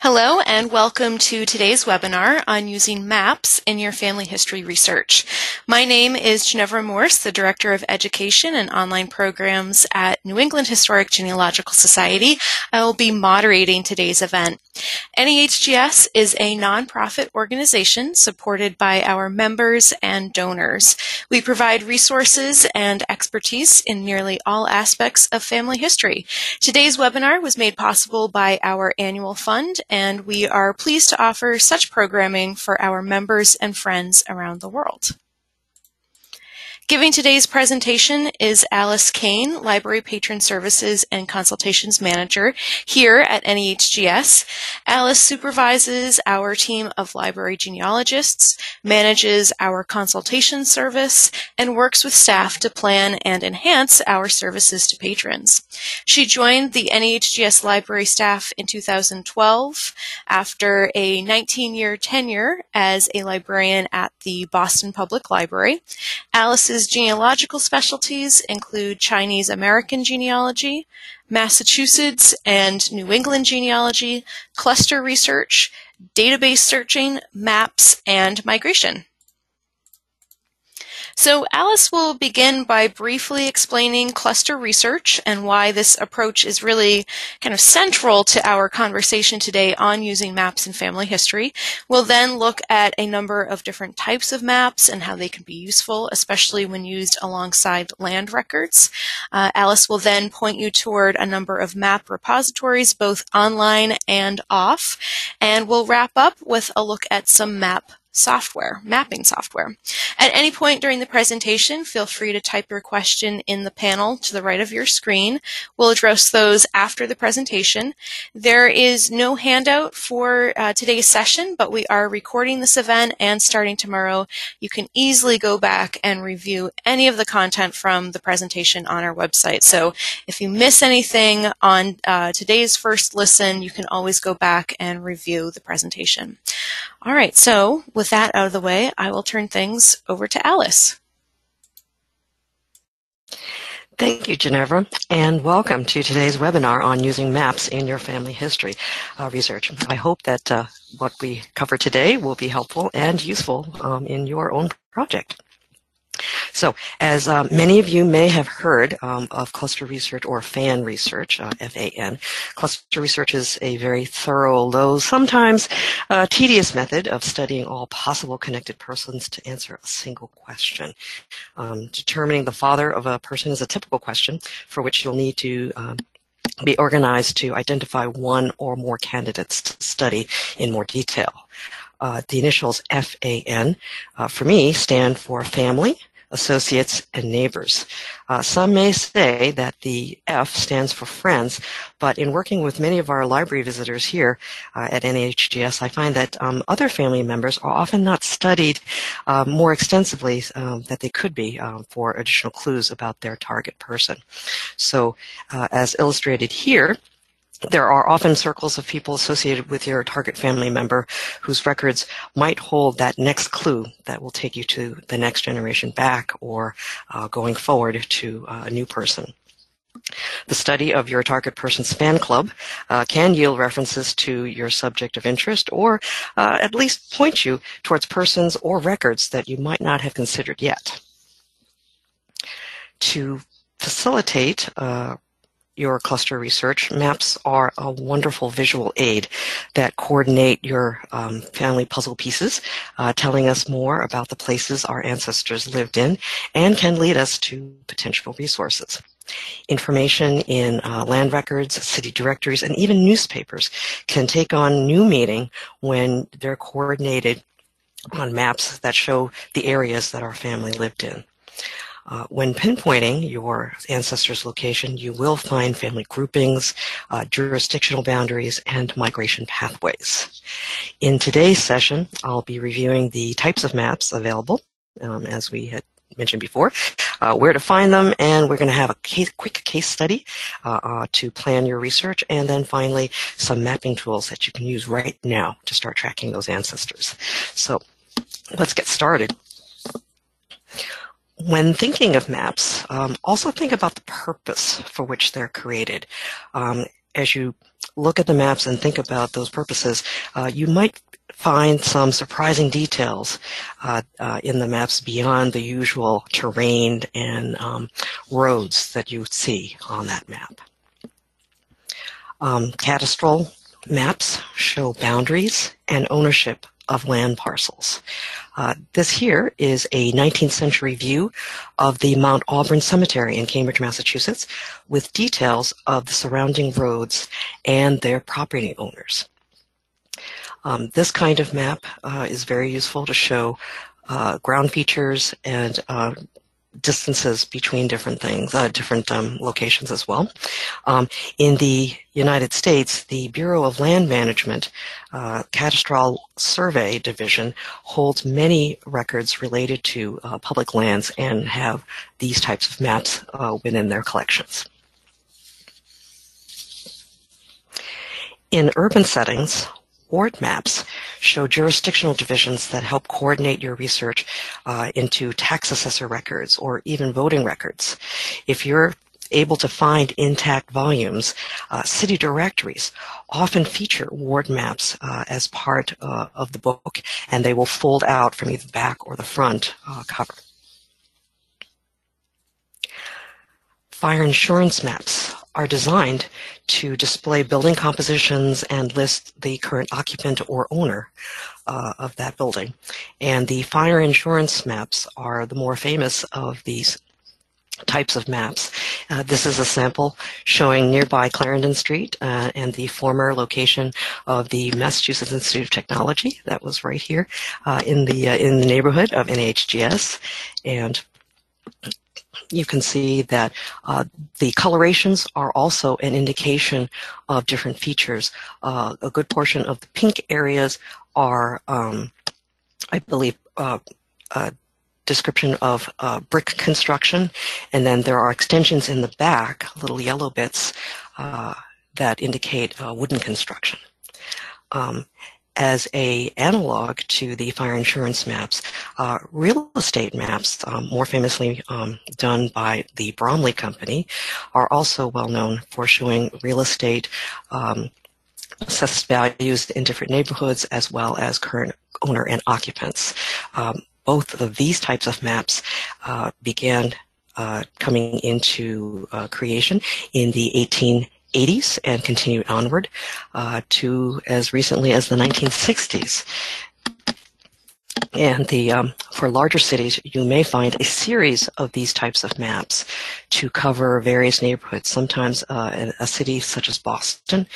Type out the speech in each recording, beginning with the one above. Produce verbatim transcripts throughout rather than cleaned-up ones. Hello and welcome to today's webinar on using maps in your family history research. My name is Ginevra Morse, the Director of Education and Online Programs at New England Historic Genealogical Society. I will be moderating today's event. N E H G S is a nonprofit organization supported by our members and donors. We provide resources and expertise in nearly all aspects of family history. Today's webinar was made possible by our annual fund, and we are pleased to offer such programming for our members and friends around the world. Giving today's presentation is Alice Kane, Library Patron Services and Consultations Manager here at N E H G S. Alice supervises our team of library genealogists, manages our consultation service, and works with staff to plan and enhance our services to patrons. She joined the N E H G S library staff in two thousand twelve after a nineteen-year tenure as a librarian at the Boston Public Library. Alice's genealogical specialties include Chinese American genealogy, Massachusetts and New England genealogy, cluster research, database searching, maps, and migration. So Alice will begin by briefly explaining cluster research and why this approach is really kind of central to our conversation today on using maps in family history. We'll then look at a number of different types of maps and how they can be useful, especially when used alongside land records. Uh, Alice will then point you toward a number of map repositories, both online and off, and we'll wrap up with a look at some map software, mapping software. At any point during the presentation, feel free to type your question in the panel to the right of your screen. We'll address those after the presentation. There is no handout for uh, today's session, but we are recording this event, and starting tomorrow, you can easily go back and review any of the content from the presentation on our website. So if you miss anything on uh, today's first listen, you can always go back and review the presentation. All right, so with that out of the way, I will turn things over to Alice. Thank you, Ginevra, and welcome to today's webinar on using maps in your family history uh, research. I hope that uh, what we cover today will be helpful and useful um, in your own project. So, as um, many of you may have heard um, of cluster research or FAN research, uh, F A N, cluster research is a very thorough, though sometimes uh, tedious method of studying all possible connected persons to answer a single question. Um, determining the father of a person is a typical question for which you'll need to um, be organized to identify one or more candidates to study in more detail. Uh, the initials F A N, uh, for me, stand for family, associates, and neighbors. Uh, some may say that the F stands for friends, but in working with many of our library visitors here uh, at N E H G S, I find that um, other family members are often not studied uh, more extensively um, that they could be um, for additional clues about their target person. So, uh, as illustrated here, there are often circles of people associated with your target family member whose records might hold that next clue that will take you to the next generation back or uh, going forward to uh, a new person. The study of your target person's fan club uh, can yield references to your subject of interest or uh, at least point you towards persons or records that you might not have considered yet. To facilitate uh, your cluster research, maps are a wonderful visual aid that coordinate your um, family puzzle pieces, uh, telling us more about the places our ancestors lived in and can lead us to potential resources. Information in uh, land records, city directories, and even newspapers can take on new meaning when they're coordinated on maps that show the areas that our family lived in. Uh, when pinpointing your ancestors' location, you will find family groupings, uh, jurisdictional boundaries, and migration pathways. In today's session, I'll be reviewing the types of maps available, um, as we had mentioned before, uh, where to find them, and we're going to have a case, quick case study uh, uh, to plan your research, and then finally some mapping tools that you can use right now to start tracking those ancestors. So let's get started. When thinking of maps, um, also think about the purpose for which they're created. Um, as you look at the maps and think about those purposes, uh, you might find some surprising details uh, uh, in the maps beyond the usual terrain and um, roads that you see on that map. Um, cadastral maps show boundaries and ownership of land parcels. Uh, this here is a nineteenth century view of the Mount Auburn Cemetery in Cambridge, Massachusetts, with details of the surrounding roads and their property owners. Um, this kind of map uh, is very useful to show uh, ground features and uh, distances between different things, uh, different um, locations as well. Um, in the United States, the Bureau of Land Management uh, Cadastral Survey Division holds many records related to uh, public lands and have these types of maps uh, within their collections. In urban settings, ward maps show jurisdictional divisions that help coordinate your research uh, into tax assessor records or even voting records. If you're able to find intact volumes, uh, city directories often feature ward maps uh, as part uh, of the book, and they will fold out from either the back or the front uh, cover. Fire insurance maps are designed to display building compositions and list the current occupant or owner uh, of that building. And the fire insurance maps are the more famous of these types of maps. Uh, this is a sample showing nearby Clarendon Street uh, and the former location of the Massachusetts Institute of Technology that was right here uh, in the uh, in the neighborhood of N E H G S. And you can see that uh, the colorations are also an indication of different features. Uh, a good portion of the pink areas are, um, I believe, uh, a description of uh, brick construction, and then there are extensions in the back, little yellow bits, uh, that indicate uh, wooden construction. Um, As a analog to the fire insurance maps, uh, real estate maps, um, more famously um, done by the Bromley Company, are also well known for showing real estate um, assessed values in different neighborhoods as well as current owner and occupants. Um, both of these types of maps uh, began uh, coming into uh, creation in the eighteen eighties and continued onward uh, to as recently as the nineteen sixties. And the um, for larger cities, you may find a series of these types of maps to cover various neighborhoods. Sometimes uh, a city such as Boston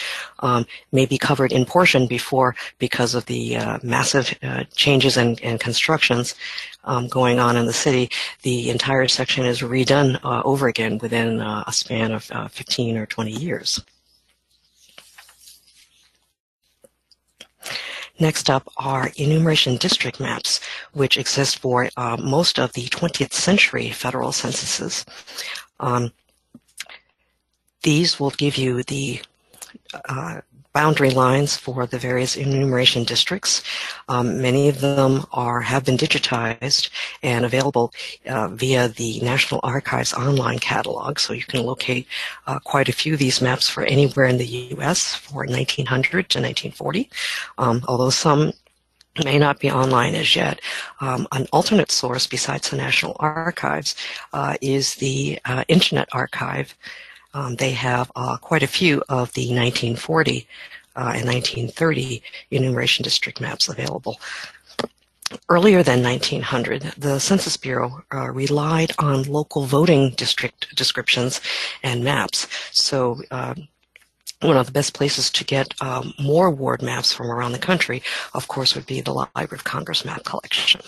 um, may be covered in portion before because of the uh, massive uh, changes and, and constructions um, going on in the city. The entire section is redone uh, over again within uh, a span of uh, fifteen or twenty years. Next up are enumeration district maps, which exist for uh, most of the twentieth century federal censuses. Um, these will give you the uh, boundary lines for the various enumeration districts. Um, many of them are have been digitized and available uh, via the National Archives online catalog, so you can locate uh, quite a few of these maps for anywhere in the U S for nineteen hundred to nineteen forty, um, although some may not be online as yet. Um, an alternate source besides the National Archives uh, is the uh, Internet Archive. Um, they have uh, quite a few of the nineteen forty uh, and nineteen thirty enumeration district maps available. Earlier than nineteen hundred, the Census Bureau uh, relied on local voting district descriptions and maps. So um, one of the best places to get um, more ward maps from around the country, of course, would be the Library of Congress map collection.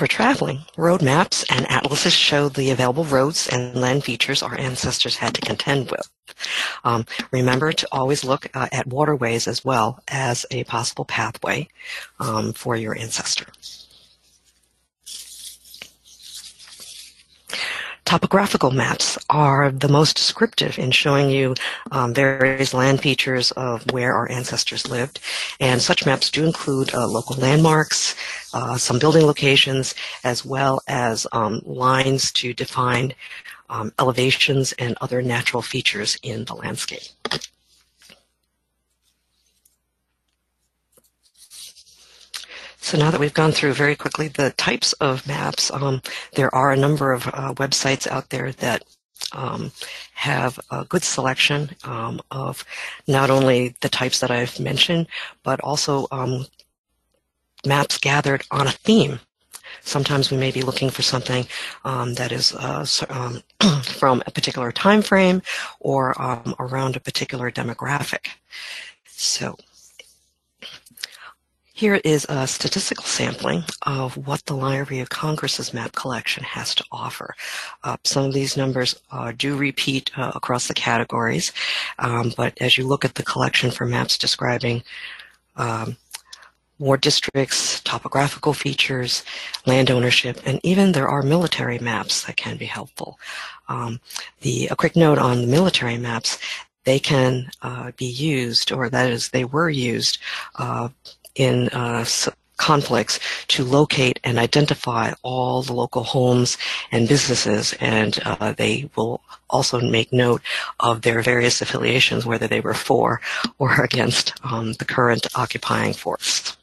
For traveling, road maps and atlases show the available roads and land features our ancestors had to contend with. Um, remember to always look uh, at waterways as well as a possible pathway um, for your ancestor. topographical maps are the most descriptive in showing you um, various land features of where our ancestors lived. And such maps do include uh, local landmarks, uh, some building locations, as well as um, lines to define um, elevations and other natural features in the landscape. So now that we've gone through very quickly the types of maps, um, there are a number of uh, websites out there that um, have a good selection um, of not only the types that I've mentioned, but also um, maps gathered on a theme. Sometimes we may be looking for something um, that is uh, um, from a particular time frame or um, around a particular demographic. So here is a statistical sampling of what the Library of Congress's map collection has to offer. Uh, some of these numbers uh, do repeat uh, across the categories, um, but as you look at the collection for maps describing um, war districts, topographical features, land ownership, and even there are military maps that can be helpful. Um, the, a quick note on the military maps, they can uh, be used, or that is, they were used, uh, in uh, conflicts to locate and identify all the local homes and businesses, and uh, they will also make note of their various affiliations, whether they were for or against um, the current occupying force.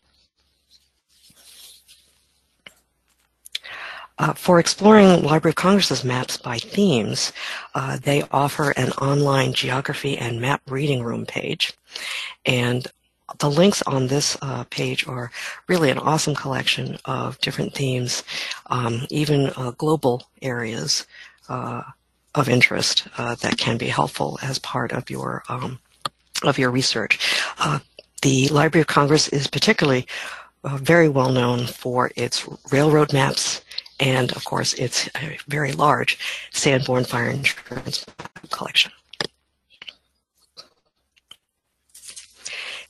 Uh, for exploring Library of Congress's maps by themes, uh, they offer an online geography and map reading room page, and the links on this uh, page are really an awesome collection of different themes, um, even uh, global areas uh, of interest uh, that can be helpful as part of your um, of your research. Uh, the Library of Congress is particularly uh, very well known for its railroad maps and, of course, its very large Sanborn Fire Insurance collection.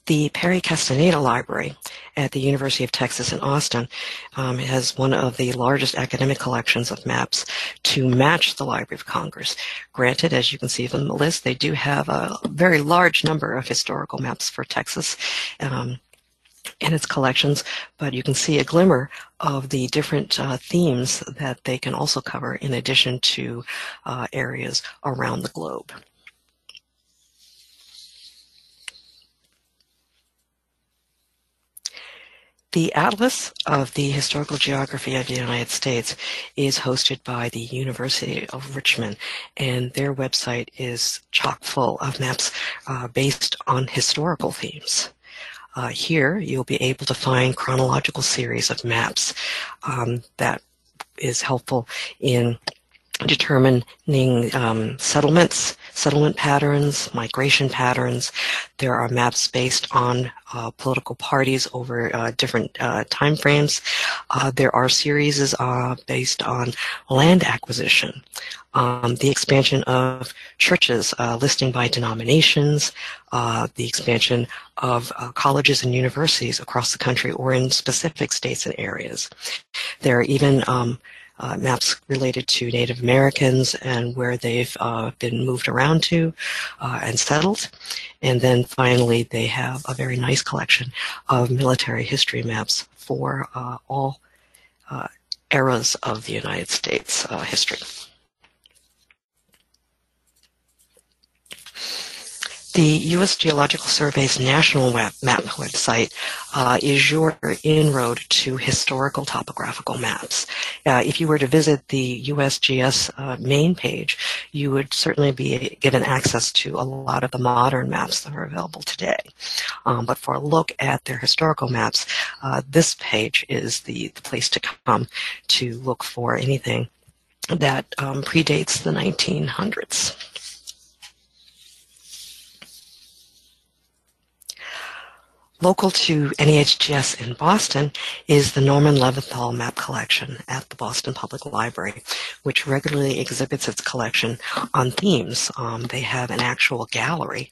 The Perry Castaneda Library at the University of Texas in Austin um, has one of the largest academic collections of maps to match the Library of Congress. Granted, as you can see from the list, they do have a very large number of historical maps for Texas um, and its collections, but you can see a glimmer of the different uh, themes that they can also cover in addition to uh, areas around the globe. The Atlas of the Historical Geography of the United States is hosted by the University of Richmond, and their website is chock full of maps uh, based on historical themes. Uh, here, you'll be able to find chronological series of maps um, that is helpful in determining um, settlements, settlement patterns, migration patterns. There are maps based on uh, political parties over uh, different uh, time frames. Uh, there are series uh, based on land acquisition, um, the expansion of churches, uh, listing by denominations, uh, the expansion of uh, colleges and universities across the country or in specific states and areas. There are even um, Uh, maps related to Native Americans and where they've uh, been moved around to uh, and settled. And then finally, they have a very nice collection of military history maps for uh, all uh, eras of the United States uh, history. The U S Geological Survey's National Map website uh, is your inroad to historical topographical maps. Uh, if you were to visit the U S G S uh, main page, you would certainly be given access to a lot of the modern maps that are available today. Um, but for a look at their historical maps, uh, this page is the, the place to come to look for anything that um, predates the nineteen hundreds. Local to N E H G S in Boston is the Norman Leventhal Map Collection at the Boston Public Library, which regularly exhibits its collection on themes. Um, they have an actual gallery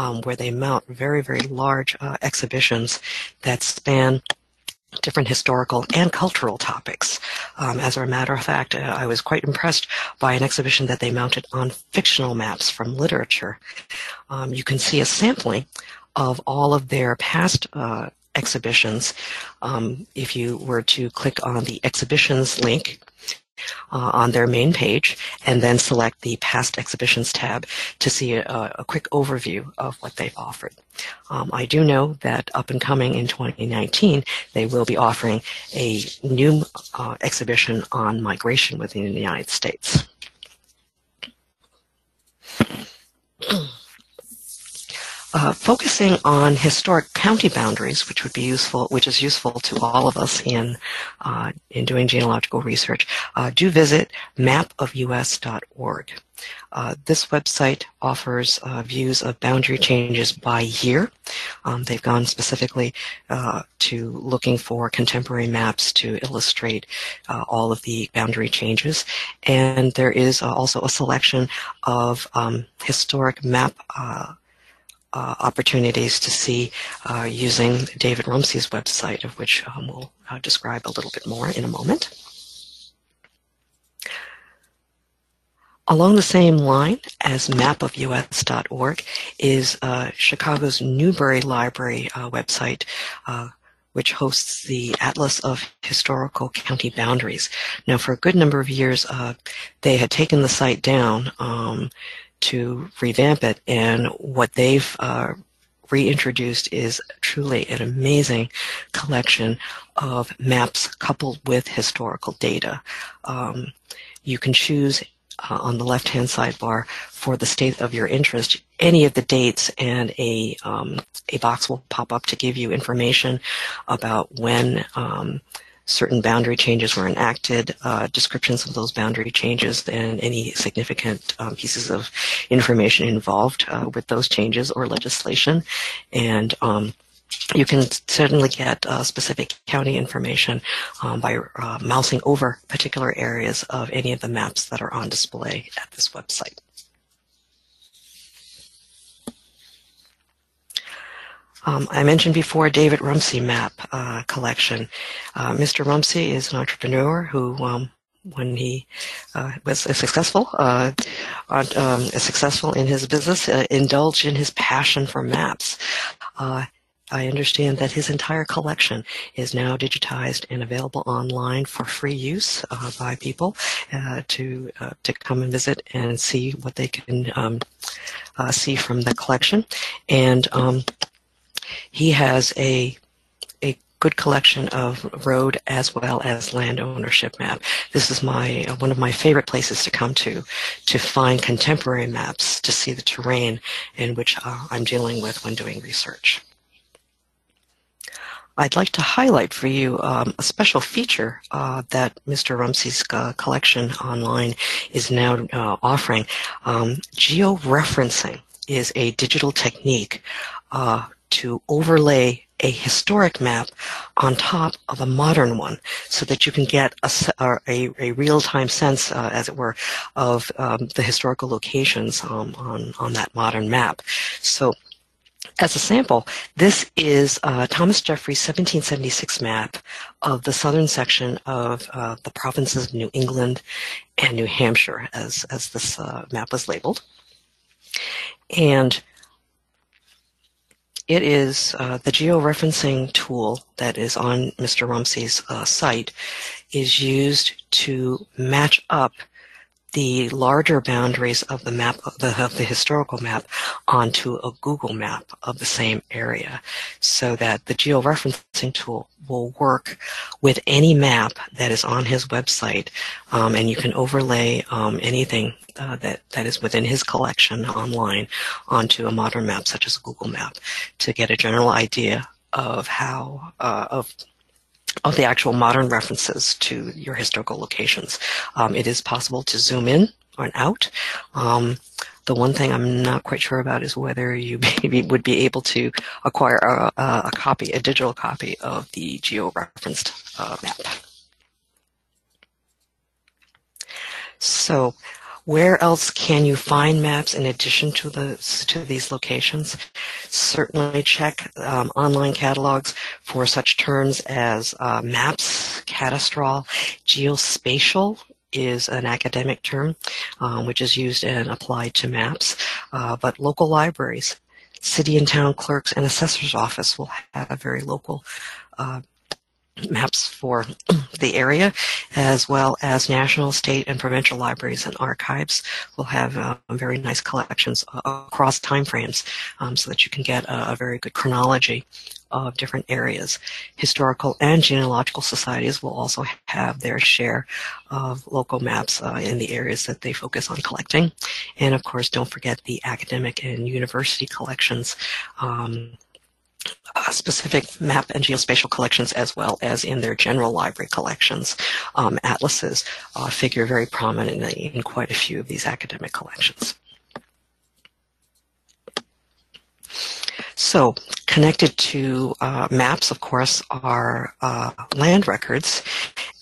um, where they mount very, very large uh, exhibitions that span different historical and cultural topics. Um, as a matter of fact, I was quite impressed by an exhibition that they mounted on fictional maps from literature. Um, you can see a sampling of all of their past uh, exhibitions um, if you were to click on the exhibitions link Uh, on their main page, and then select the Past Exhibitions tab to see a, a quick overview of what they've offered. Um, I do know that up and coming in twenty nineteen, they will be offering a new uh, exhibition on migration within the United States. Uh, focusing on historic county boundaries, which would be useful, which is useful to all of us in uh, in doing genealogical research, uh, do visit map of U S dot org. Uh, this website offers uh, views of boundary changes by year. Um, they've gone specifically uh, to looking for contemporary maps to illustrate uh, all of the boundary changes. And there is uh, also a selection of um, historic map Uh, Uh, opportunities to see uh, using David Rumsey's website, of which um, we'll uh, describe a little bit more in a moment. Along the same line as map of U S dot org is uh, Chicago's Newberry Library uh, website, uh, which hosts the Atlas of Historical County Boundaries. Now, for a good number of years, uh, they had taken the site down um, to revamp it, and what they've uh, reintroduced is truly an amazing collection of maps coupled with historical data. Um, you can choose uh, on the left-hand sidebar for the state of your interest any of the dates, and a, um, a box will pop up to give you information about when um, certain boundary changes were enacted, uh, descriptions of those boundary changes, and any significant um, pieces of information involved uh, with those changes or legislation. And um, you can certainly get uh, specific county information um, by uh, mousing over particular areas of any of the maps that are on display at this website. Um, I mentioned before David Rumsey map uh, collection. Uh, Mister Rumsey is an entrepreneur who, um, when he uh, was successful, uh, um, successful in his business, uh, indulged in his passion for maps. Uh, I understand that his entire collection is now digitized and available online for free use uh, by people uh, to uh, to come and visit and see what they can um, uh, see from the collection. And um, he has a a good collection of road as well as land ownership map. This is my one of my favorite places to come to to find contemporary maps to see the terrain in which uh, I'm dealing with when doing research. I'd like to highlight for you um, a special feature uh, that Mister Rumsey's uh, collection online is now uh, offering. Um, georeferencing is a digital technique uh, to overlay a historic map on top of a modern one so that you can get a, a, a real-time sense, uh, as it were, of um, the historical locations um, on, on that modern map. So, as a sample, this is uh, Thomas Jeffrey's seventeen seventy-six map of the southern section of uh, the provinces of New England and New Hampshire, as, as this uh, map was labeled. And it is uh, the georeferencing tool that is on Mister Rumsey's uh, site is used to match up the larger boundaries of the map, of the, of the historical map, onto a Google map of the same area, so that the georeferencing tool will work with any map that is on his website, um, and you can overlay um, anything uh, that, that is within his collection online onto a modern map, such as a Google map, to get a general idea of how, uh, of of the actual modern references to your historical locations. Um, it is possible to zoom in or out. Um, the one thing I'm not quite sure about is whether you maybe would be able to acquire a, a copy, a digital copy of the geo-referenced uh, map. So Where else can you find maps in addition to the to these locations? Certainly check um, online catalogs for such terms as uh, maps, cadastral, geospatial is an academic term um, which is used and applied to maps, uh, but local libraries, city and town clerks, and assessor's office will have very local uh, maps for the area, as well as national, state, and provincial libraries and archives will have uh, very nice collections across time frames um, so that you can get a, a very good chronology of different areas. Historical and genealogical societies will also have their share of local maps uh, in the areas that they focus on collecting. And of course, don't forget the academic and university collections, um, Uh, specific map and geospatial collections, as well as in their general library collections. Um, atlases uh, figure very prominently in quite a few of these academic collections. So connected to uh, maps, of course, are uh, land records.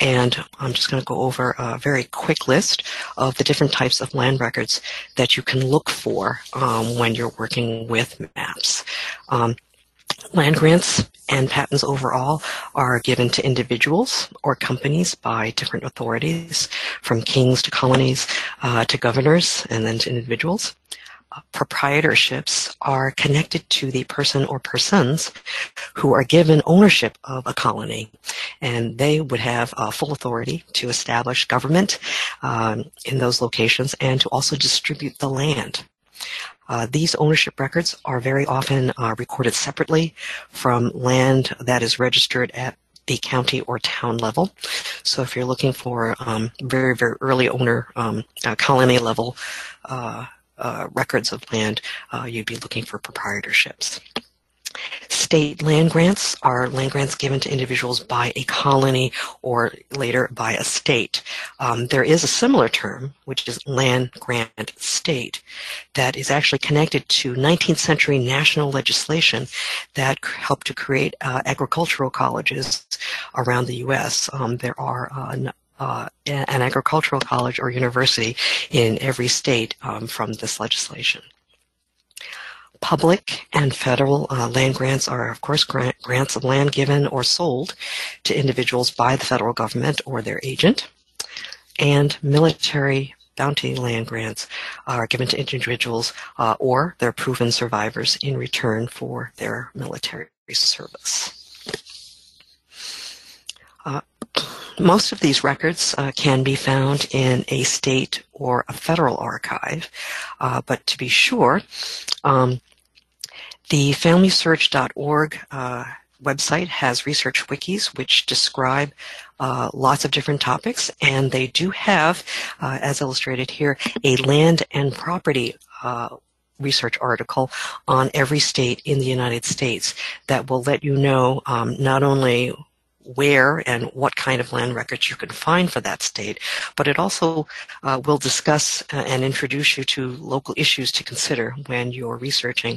And I'm just going to go over a very quick list of the different types of land records that you can look for um, when you're working with maps. Um, Land grants and patents overall are given to individuals or companies by different authorities, from kings to colonies uh, to governors and then to individuals. Uh, proprietorships are connected to the person or persons who are given ownership of a colony, and they would have uh, full authority to establish government um, in those locations and to also distribute the land. Uh, these ownership records are very often uh, recorded separately from land that is registered at the county or town level. So if you're looking for um, very, very early owner um, uh, colony level uh, uh, records of land, uh, you'd be looking for proprietorships. State land grants are land grants given to individuals by a colony or later by a state. Um, there is a similar term, which is land grant state, that is actually connected to nineteenth century national legislation that helped to create uh, agricultural colleges around the U S Um, there are uh, uh, an agricultural college or university in every state um, from this legislation. Public and federal uh, land grants are, of course, grant, grants of land given or sold to individuals by the federal government or their agent. And military bounty land grants are given to individuals uh, or their proven survivors in return for their military service. Uh, Most of these records uh, can be found in a state or a federal archive, uh, but to be sure, um, the family search dot org uh, website has research wikis which describe uh, lots of different topics, and they do have, uh, as illustrated here, a land and property uh, research article on every state in the United States that will let you know um, not only where and what kind of land records you can find for that state, but it also uh, will discuss uh, and introduce you to local issues to consider when you're researching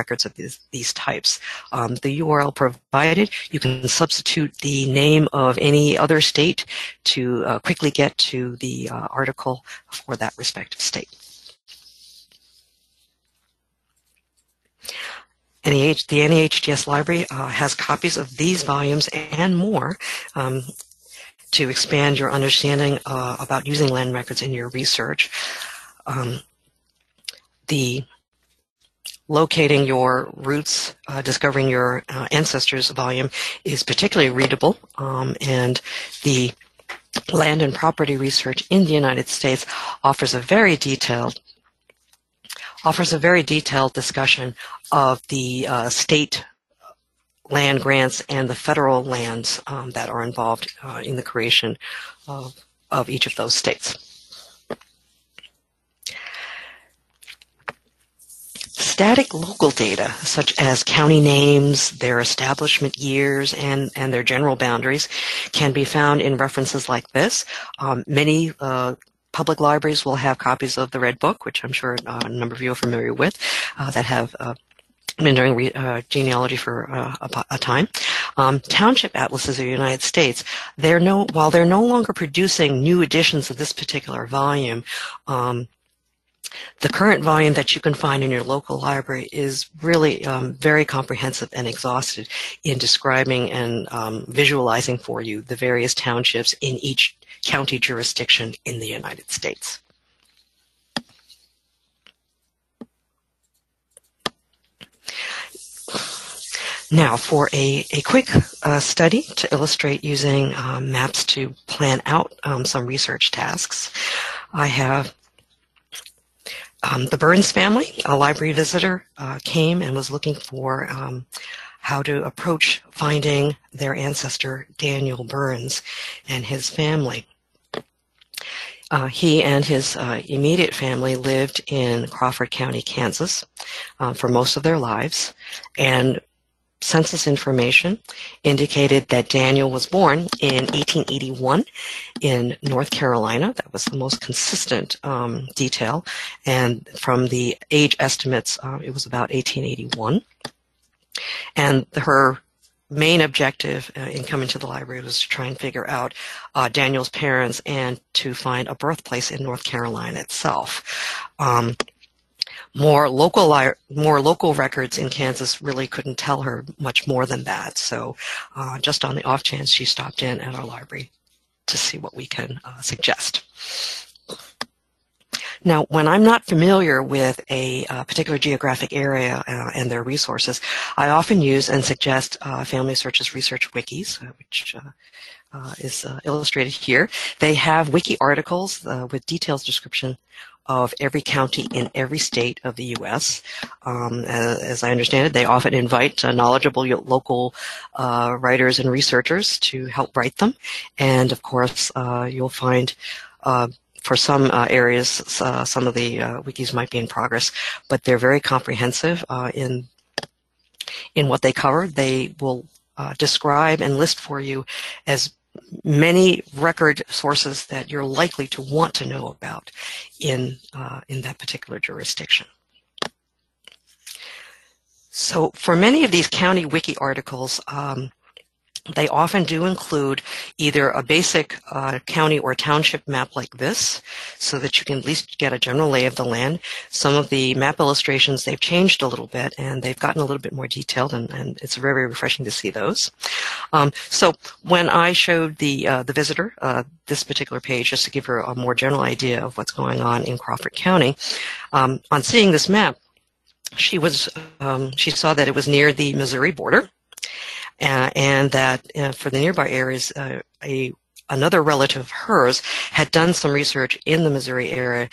records of these, these types. Um, the U R L provided, you can substitute the name of any other state to uh, quickly get to the uh, article for that respective state. The N E H G S library uh, has copies of these volumes and more um, to expand your understanding uh, about using land records in your research. Um, the Locating Your Roots, uh, Discovering Your uh, Ancestors volume is particularly readable, um, and the Land and Property Research in the United States offers a very detailed offers a very detailed discussion of the uh, state land grants and the federal lands um, that are involved uh, in the creation of, of each of those states. Static local data, such as county names, their establishment years, and, and their general boundaries, can be found in references like this. Um, many uh, Public libraries will have copies of the Red Book, which I'm sure uh, a number of you are familiar with, uh, that have uh, been doing re uh, genealogy for uh, a, a time. um, township atlases of the United States, they're no, while they're no longer producing new editions of this particular volume, um, the current volume that you can find in your local library is really um, very comprehensive and exhaustive in describing and um, visualizing for you the various townships in each county jurisdiction in the United States. Now, for a, a quick uh, study to illustrate using um, maps to plan out um, some research tasks, I have Um, the Burns family, a library visitor, uh, came and was looking for um, how to approach finding their ancestor Daniel Burns and his family. Uh, he and his uh, immediate family lived in Crawford County, Kansas, uh, for most of their lives, and census information indicated that Daniel was born in eighteen eighty-one in North Carolina. That was the most consistent um, detail, and from the age estimates, uh, it was about eighteen eighty-one. And her main objective uh, in coming to the library was to try and figure out uh, Daniel's parents and to find a birthplace in North Carolina itself. Um, More local, more local records in Kansas really couldn't tell her much more than that. So uh, just on the off chance, she stopped in at our library to see what we can uh, suggest. Now, when I'm not familiar with a uh, particular geographic area uh, and their resources, I often use and suggest uh, Family Search's research wikis, uh, which uh, uh, is uh, illustrated here. They have wiki articles uh, with detailed description of every county in every state of the U S Um, as, as I understand it, they often invite uh, knowledgeable local uh, writers and researchers to help write them. And of course, uh, you'll find uh, for some uh, areas, uh, some of the uh, wikis might be in progress, but they're very comprehensive uh, in, in what they cover. They will uh, describe and list for you as many record sources that you're likely to want to know about in, uh, in that particular jurisdiction. So for many of these county wiki articles, um, they often do include either a basic uh, county or township map like this, so that you can at least get a general lay of the land. Some of the map illustrations, they've changed a little bit, and they've gotten a little bit more detailed, and, and it's very, very refreshing to see those. Um, so when I showed the, uh, the visitor uh, this particular page, just to give her a more general idea of what's going on in Crawford County, um, on seeing this map, she, was, um, she saw that it was near the Missouri border. Uh, and that uh, for the nearby areas, uh, a, another relative of hers had done some research in the Missouri area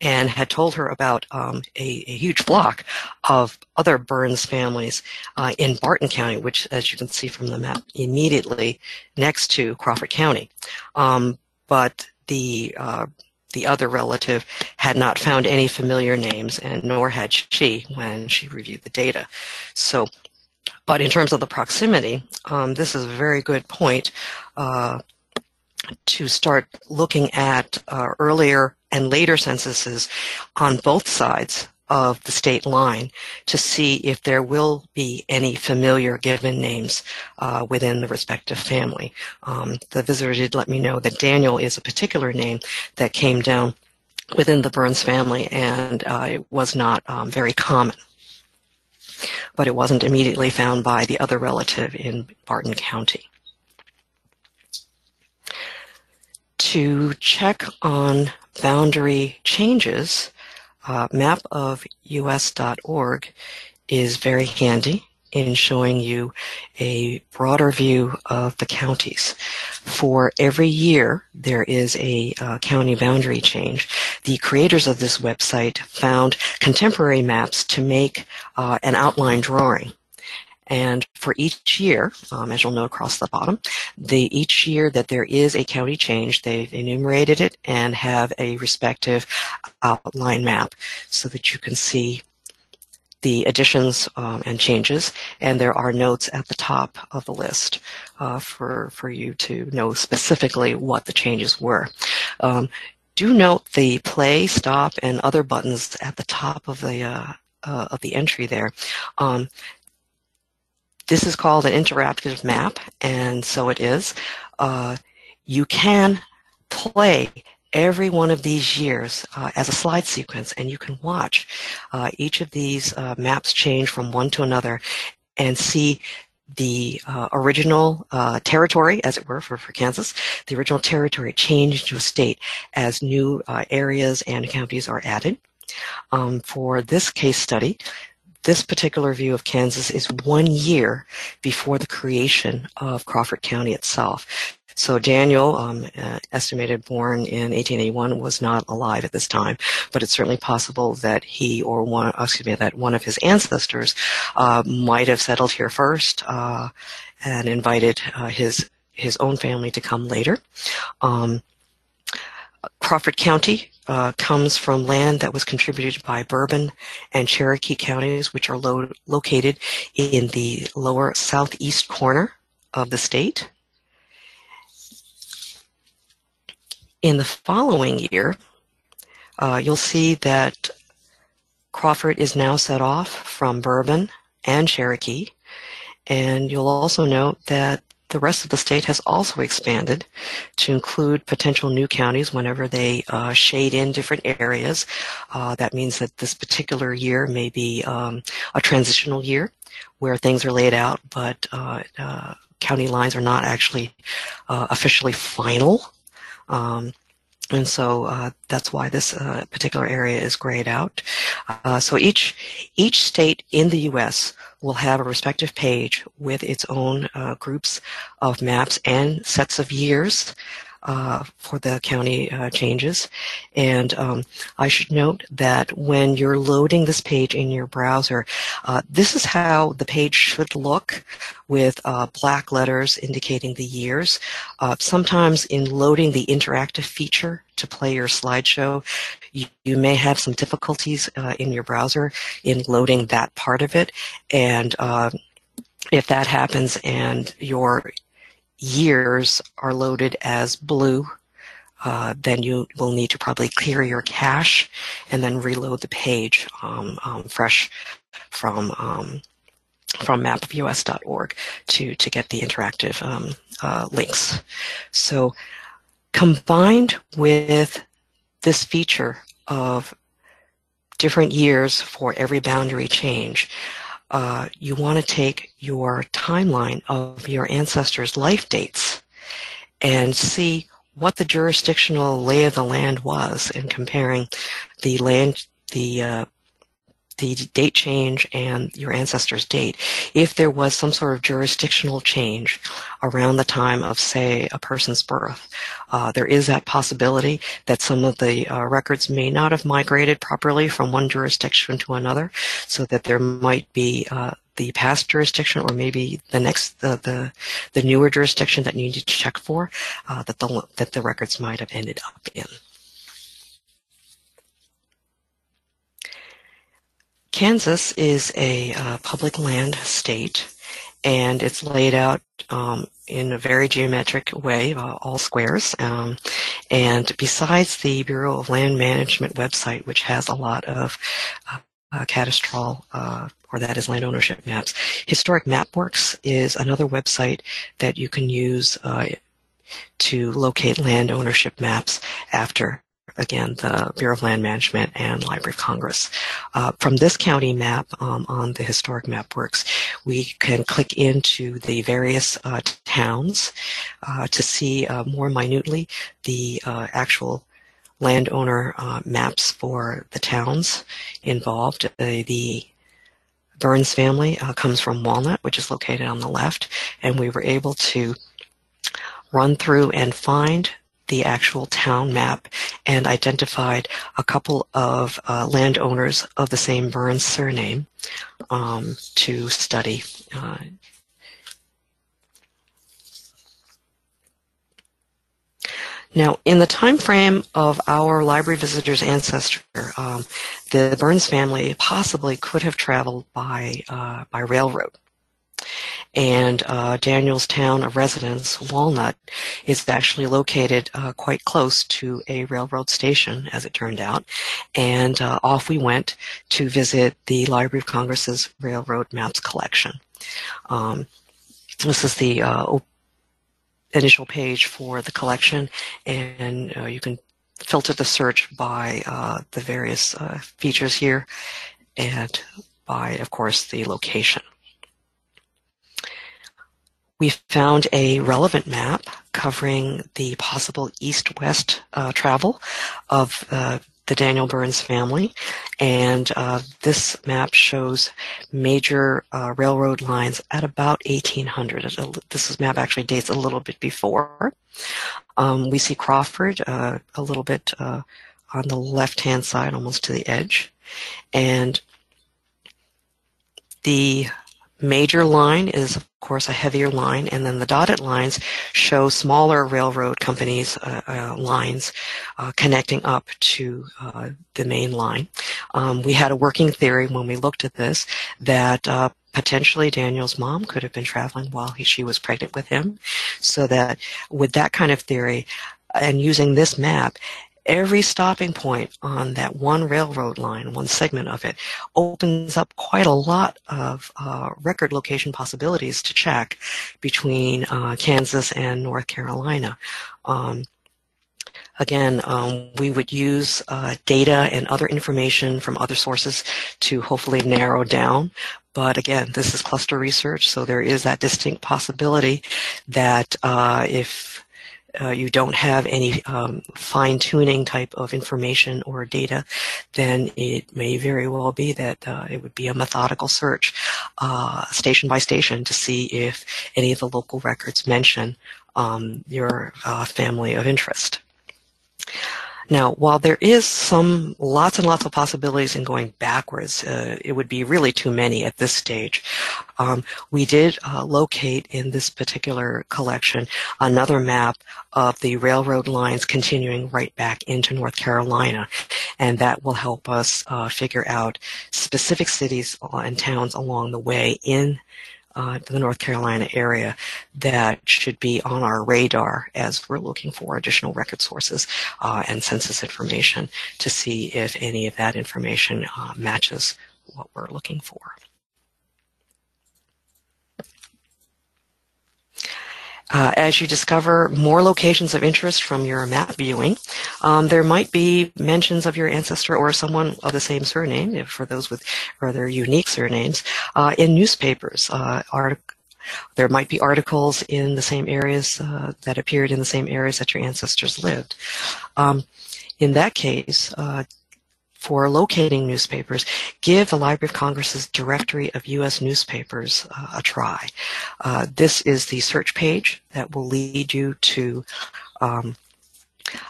and had told her about um, a, a huge block of other Burns families uh, in Barton County, which, as you can see from the map, immediately next to Crawford County. Um, but the uh, the other relative had not found any familiar names, and nor had she when she reviewed the data. So. But in terms of the proximity, um, this is a very good point uh, to start looking at uh, earlier and later censuses on both sides of the state line to see if there will be any familiar given names uh, within the respective family. Um, the visitor did let me know that Daniel is a particular name that came down within the Burns family, and uh, it was not um, very common. But it wasn't immediately found by the other relative in Barton County. To check on boundary changes, uh, map of U S dot org is very handy in showing you a broader view of the counties. For every year, there is a uh, county boundary change. The creators of this website found contemporary maps to make uh, an outline drawing. And for each year, um, as you'll note across the bottom, the, each year that there is a county change, they've enumerated it and have a respective outline map so that you can see the additions um, and changes, and there are notes at the top of the list uh, for, for you to know specifically what the changes were. Um, do note the play, stop, and other buttons at the top of the, uh, uh, of the entry there. Um, This is called an interactive map, and so it is. Uh, you can play every one of these years uh, as a slide sequence, and you can watch uh, each of these uh, maps change from one to another and see the uh, original uh, territory, as it were, for, for Kansas, the original territory changed to a state as new uh, areas and counties are added. Um, for this case study, this particular view of Kansas is one year before the creation of Crawford County itself. So Daniel, um, uh, estimated born in eighteen eighty-one, was not alive at this time, but it's certainly possible that he or one, excuse me, that one of his ancestors uh, might have settled here first uh, and invited uh, his his own family to come later. Um, Crawford County uh, comes from land that was contributed by Bourbon and Cherokee counties, which are lo located in the lower southeast corner of the state. In the following year, uh, you'll see that Crawford is now set off from Bourbon and Cherokee, and you'll also note that the rest of the state has also expanded to include potential new counties whenever they uh, shade in different areas. Uh, that means that this particular year may be um, a transitional year where things are laid out, but uh, uh, county lines are not actually uh, officially final. Um, and so uh, that's why this uh, particular area is grayed out. Uh, so each each state in the U S will have a respective page with its own uh, groups of maps and sets of years uh, for the county uh, changes. And um, I should note that when you're loading this page in your browser, uh, this is how the page should look, with uh, black letters indicating the years. Uh, sometimes in loading the interactive feature to play your slideshow, you, you may have some difficulties uh, in your browser in loading that part of it. And uh, if that happens and your years are loaded as blue, uh, then you will need to probably clear your cache and then reload the page um, um, fresh from um, from map of us dot org to, to get the interactive um, uh, links. So combined with this feature of different years for every boundary change, uh, you want to take your timeline of your ancestors' life dates and see what the jurisdictional lay of the land was in comparing the land, the uh, the date change and your ancestor's date. If there was some sort of jurisdictional change around the time of, say, a person's birth, uh, there is that possibility that some of the uh, records may not have migrated properly from one jurisdiction to another, so that there might be uh, the past jurisdiction or maybe the next, the, the, the newer jurisdiction that you need to check for, uh, that, the, that the records might have ended up in. Kansas is a uh, public land state, and it's laid out um, in a very geometric way, uh, all squares. Um, and besides the Bureau of Land Management website, which has a lot of uh, uh, cadastral, uh, or that is land ownership maps, Historic Mapworks is another website that you can use uh, to locate land ownership maps after, again, the Bureau of Land Management and Library of Congress. Uh, from this county map um, on the Historic Mapworks, we can click into the various uh, towns uh, to see uh, more minutely the uh, actual landowner uh, maps for the towns involved. Uh, the Burns family uh, comes from Walnut, which is located on the left, and we were able to run through and find the actual town map and identified a couple of uh, landowners of the same Burns surname um, to study. Uh, now, in the time frame of our library visitor's ancestor, um, the Burns family possibly could have traveled by, uh, by railroad. And uh, Daniel's town of residence, Walnut, is actually located uh, quite close to a railroad station, as it turned out. And uh, off we went to visit the Library of Congress's Railroad Maps collection. Um, this is the uh, initial page for the collection, and uh, you can filter the search by uh, the various uh, features here and by, of course, the location. We found a relevant map covering the possible east-west uh, travel of uh, the Daniel Burns family, and uh, this map shows major uh, railroad lines at about eighteen hundred. This map actually dates a little bit before. Um, we see Crawford uh, a little bit uh, on the left-hand side, almost to the edge, and the major line is, of course, a heavier line, and then the dotted lines show smaller railroad companies' uh, uh, lines uh, connecting up to uh, the main line. Um, we had a working theory when we looked at this that uh, potentially Daniel's mom could have been traveling while he, she was pregnant with him, so that with that kind of theory and using this map, every stopping point on that one railroad line, one segment of it, opens up quite a lot of uh, record location possibilities to check between uh, Kansas and North Carolina. Um, again, um, we would use uh, data and other information from other sources to hopefully narrow down. But again, this is cluster research, so there is that distinct possibility that uh, if Uh, you don't have any um, fine-tuning type of information or data, then it may very well be that uh, it would be a methodical search uh, station by station to see if any of the local records mention um, your uh, family of interest. Now, while there is some lots and lots of possibilities in going backwards, uh, it would be really too many at this stage. Um, we did uh, locate in this particular collection another map of the railroad lines continuing right back into North Carolina, and that will help us uh, figure out specific cities and towns along the way in Uh, the North Carolina area that should be on our radar as we're looking for additional record sources uh, and census information to see if any of that information uh, matches what we're looking for. Uh, as you discover more locations of interest from your map viewing, um, there might be mentions of your ancestor or someone of the same surname, for those with rather unique surnames, uh, in newspapers. Uh, there might be articles in the same areas uh, that appeared in the same areas that your ancestors lived. Um, in that case, uh, for locating newspapers, give the Library of Congress's Directory of U S Newspapers uh, a try. Uh, this is the search page that will lead you to um,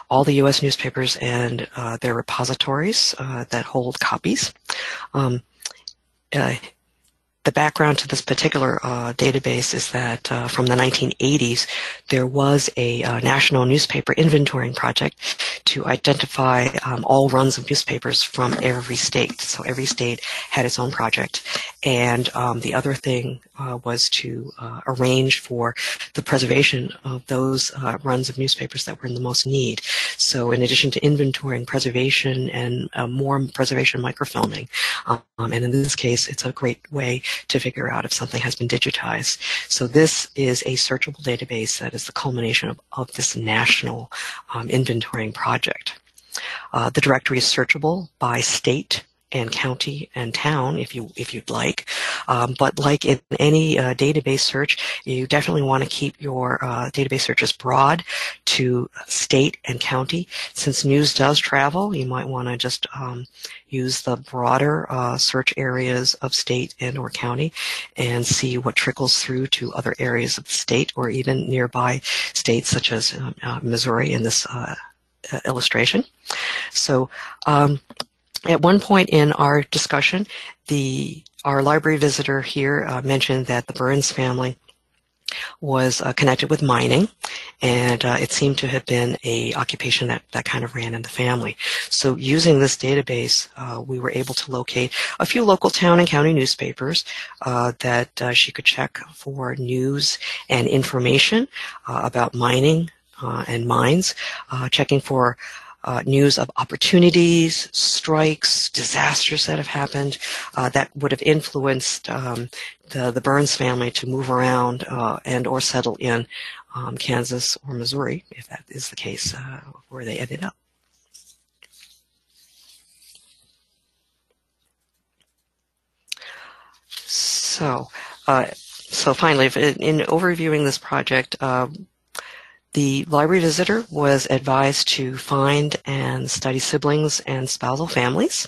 all the U S newspapers and uh, their repositories uh, that hold copies. Um, uh, The background to this particular uh, database is that uh, from the nineteen eighties, there was a uh, national newspaper inventorying project to identify um, all runs of newspapers from every state. So every state had its own project. And um, the other thing uh, was to uh, arrange for the preservation of those uh, runs of newspapers that were in the most need. So in addition to inventorying, preservation, and uh, more preservation microfilming. Um, and in this case, it's a great way to figure out if something has been digitized. So this is a searchable database that is the culmination of, of this national um, inventorying project. Uh, the directory is searchable by state and county and town if you if you'd like, um, but like in any uh, database search, you definitely want to keep your uh, database searches broad to state and county. Since news does travel, you might want to just um, use the broader uh, search areas of state and or county and see what trickles through to other areas of the state or even nearby states such as um, uh, Missouri in this uh, uh, illustration. So um, at one point in our discussion, the our library visitor here uh, mentioned that the Burns family was uh, connected with mining, and uh, it seemed to have been a occupation that, that kind of ran in the family. So using this database, uh, we were able to locate a few local town and county newspapers uh, that uh, she could check for news and information uh, about mining uh, and mines, uh, checking for uh, news of opportunities, strikes, disasters that have happened uh, that would have influenced um, the, the Burns family to move around uh, and or settle in um, Kansas or Missouri, if that is the case, uh, where they ended up. So, uh, so finally, if in, in overviewing this project, uh, the library visitor was advised to find and study siblings and spousal families,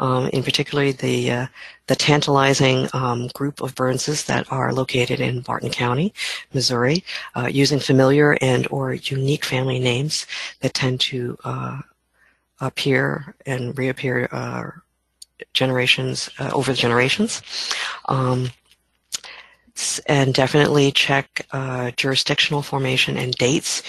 um, in particular the, uh, the tantalizing um, group of Burnses that are located in Barton County, Missouri, uh, using familiar and or unique family names that tend to uh, appear and reappear uh, generations uh, over the generations. Um, and definitely check uh, jurisdictional formation and dates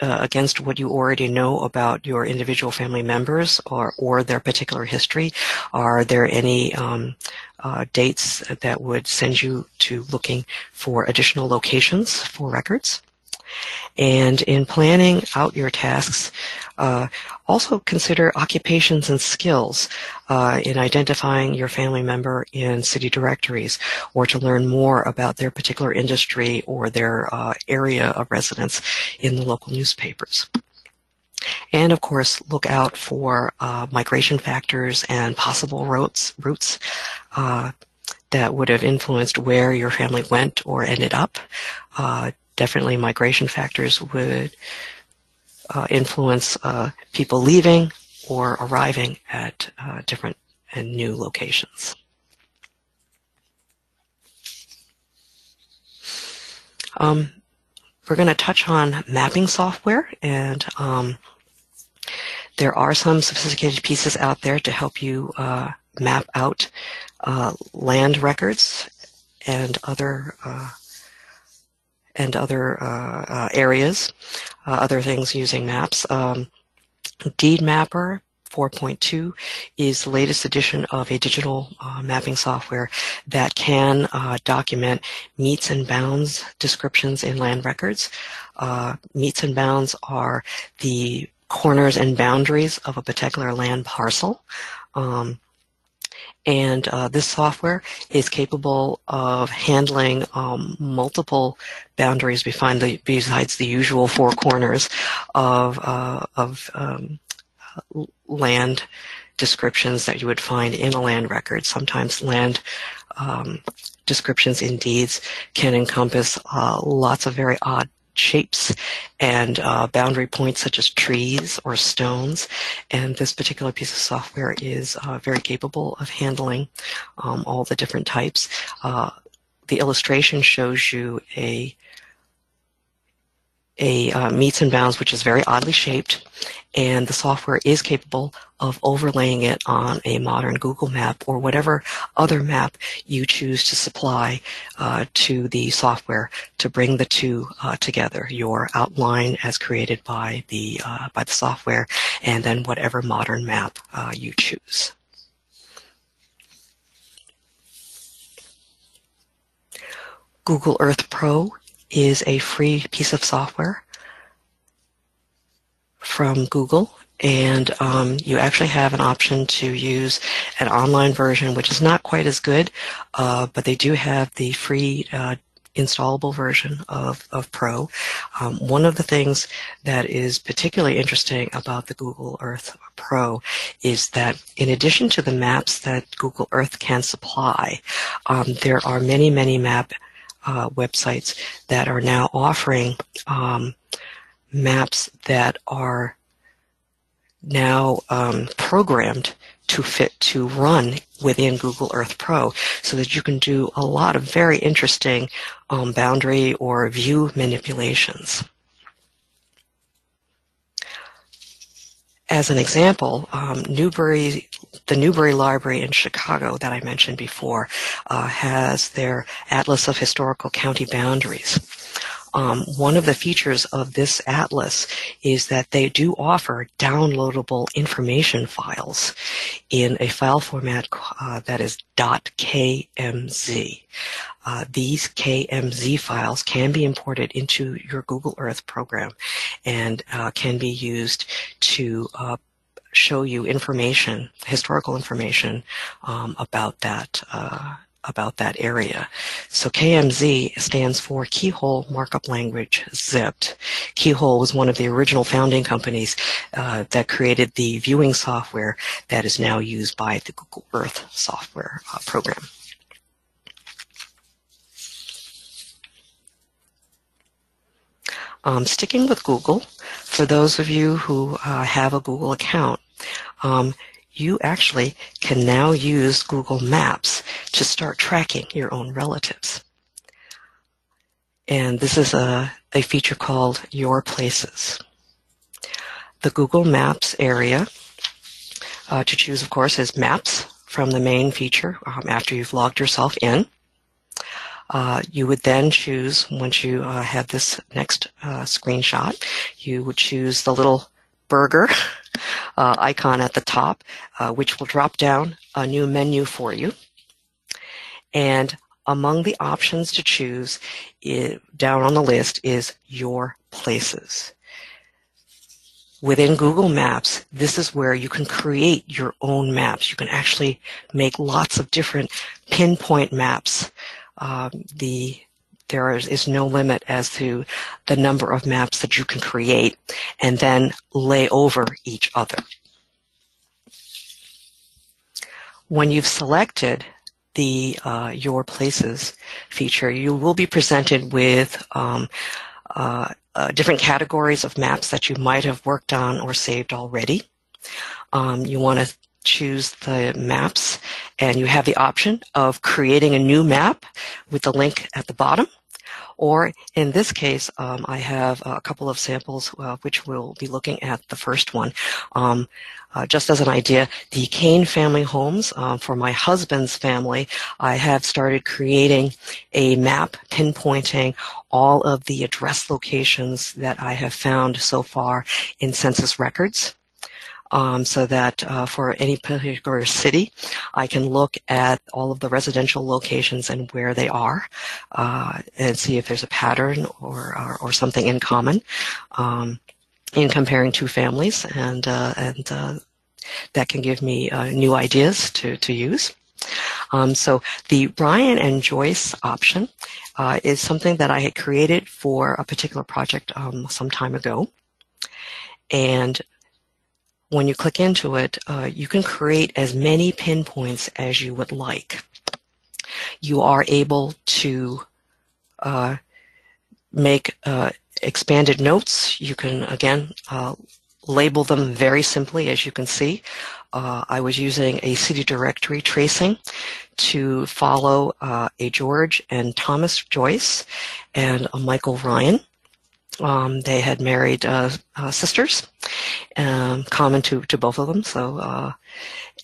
uh, against what you already know about your individual family members or, or their particular history. Are there any um, uh, dates that would send you to looking for additional locations for records? And in planning out your tasks, uh, also consider occupations and skills uh, in identifying your family member in city directories, or to learn more about their particular industry or their uh, area of residence in the local newspapers. And of course, look out for uh, migration factors and possible routes, routes uh, that would have influenced where your family went or ended up. Uh, Definitely migration factors would uh, influence uh, people leaving or arriving at uh, different and new locations. Um, we're going to touch on mapping software, and um, there are some sophisticated pieces out there to help you uh, map out uh, land records and other uh, and other uh, uh, areas, uh, other things using maps. Um, Deed Mapper four point two is the latest edition of a digital uh, mapping software that can uh, document meets and bounds descriptions in land records. Uh, meets and bounds are the corners and boundaries of a particular land parcel. Um, And uh, this software is capable of handling um, multiple boundaries behind the, besides the usual four corners of, uh, of um, land descriptions that you would find in a land record. Sometimes land um, descriptions in deeds can encompass uh, lots of very odd shapes and uh, boundary points such as trees or stones, and this particular piece of software is uh, very capable of handling um, all the different types. Uh, the illustration shows you a a uh, meets and bounds which is very oddly shaped, and the software is capable of overlaying it on a modern Google map or whatever other map you choose to supply uh, to the software to bring the two uh, together, your outline as created by the, uh, by the software, and then whatever modern map uh, you choose. Google Earth Pro is a free piece of software from Google, and um, you actually have an option to use an online version, which is not quite as good, uh, but they do have the free uh, installable version of, of Pro. Um, one of the things that is particularly interesting about the Google Earth Pro is that in addition to the maps that Google Earth can supply, um, there are many, many map Uh, websites that are now offering um, maps that are now um, programmed to fit to run within Google Earth Pro, so that you can do a lot of very interesting um, boundary or view manipulations. As an example, um, Newberry, the Newberry Library in Chicago that I mentioned before, uh, has their Atlas of Historical County Boundaries. Um, one of the features of this atlas is that they do offer downloadable information files in a file format uh, that is .kmz. Uh, these K M Z files can be imported into your Google Earth program and uh, can be used to uh, show you information, historical information um, about that uh, about that area. So K M Z stands for Keyhole Markup Language Zipped. Keyhole was one of the original founding companies uh, that created the viewing software that is now used by the Google Earth software uh, program. Um, sticking with Google, for those of you who uh, have a Google account, um, you actually can now use Google Maps to start tracking your own relatives. And this is a, a feature called Your Places. The Google Maps area uh, to choose, of course, is Maps from the main feature um, after you've logged yourself in. Uh, you would then choose, once you uh, have this next uh, screenshot, you would choose the little burger uh, icon at the top, uh, which will drop down a new menu for you. And among the options to choose, it, down on the list, is Your Places. Within Google Maps, this is where you can create your own maps. You can actually make lots of different pinpoint maps. Um, the there is, is no limit as to the number of maps that you can create and then lay over each other. When you've selected the uh, Your Places feature, you will be presented with um, uh, uh, different categories of maps that you might have worked on or saved already. Um, you want to choose the maps, and you have the option of creating a new map with the link at the bottom, or in this case um, I have a couple of samples uh, which we'll be looking at. The first one, um, uh, just as an idea, the Kane family homes. Um, for my husband's family, I have started creating a map pinpointing all of the address locations that I have found so far in census records. Um, so that uh, for any particular city, I can look at all of the residential locations and where they are, uh, and see if there's a pattern or or, or something in common um, in comparing two families, and uh, and uh, that can give me uh, new ideas to to use. Um, so the Ryan and Joyce option uh, is something that I had created for a particular project um, some time ago, and when you click into it, uh, you can create as many pinpoints as you would like. You are able to uh, make uh, expanded notes. You can, again, uh, label them very simply, as you can see. Uh, I was using a city directory tracing to follow uh, a George and Thomas Joyce and a Michael Ryan. Um, they had married uh, uh, sisters, um, common to, to both of them. So, uh,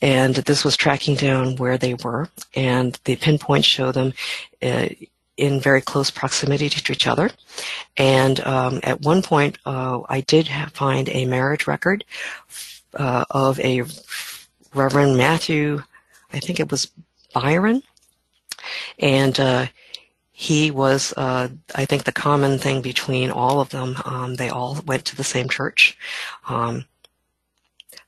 and this was tracking down where they were, and the pinpoints show them uh, in very close proximity to each other. And um, at one point, uh, I did have, find a marriage record uh, of a Reverend Matthew, I think it was Byron, and uh, he was, uh, I think, the common thing between all of them. Um, they all went to the same church. Um,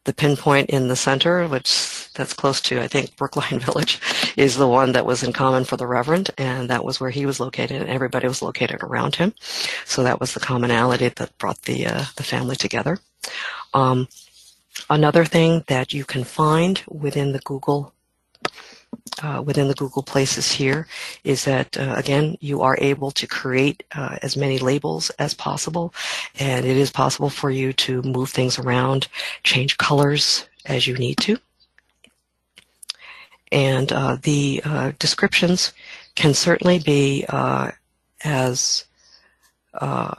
the pinpoint in the center, which that's close to, I think, Brookline Village, is the one that was in common for the Reverend, and that was where he was located, and everybody was located around him. So that was the commonality that brought the, uh, the family together. Um, another thing that you can find within the Google Uh, within the Google Places here is that, uh, again, you are able to create uh, as many labels as possible, and it is possible for you to move things around, change colors as you need to. And uh, the uh, descriptions can certainly be uh, as uh,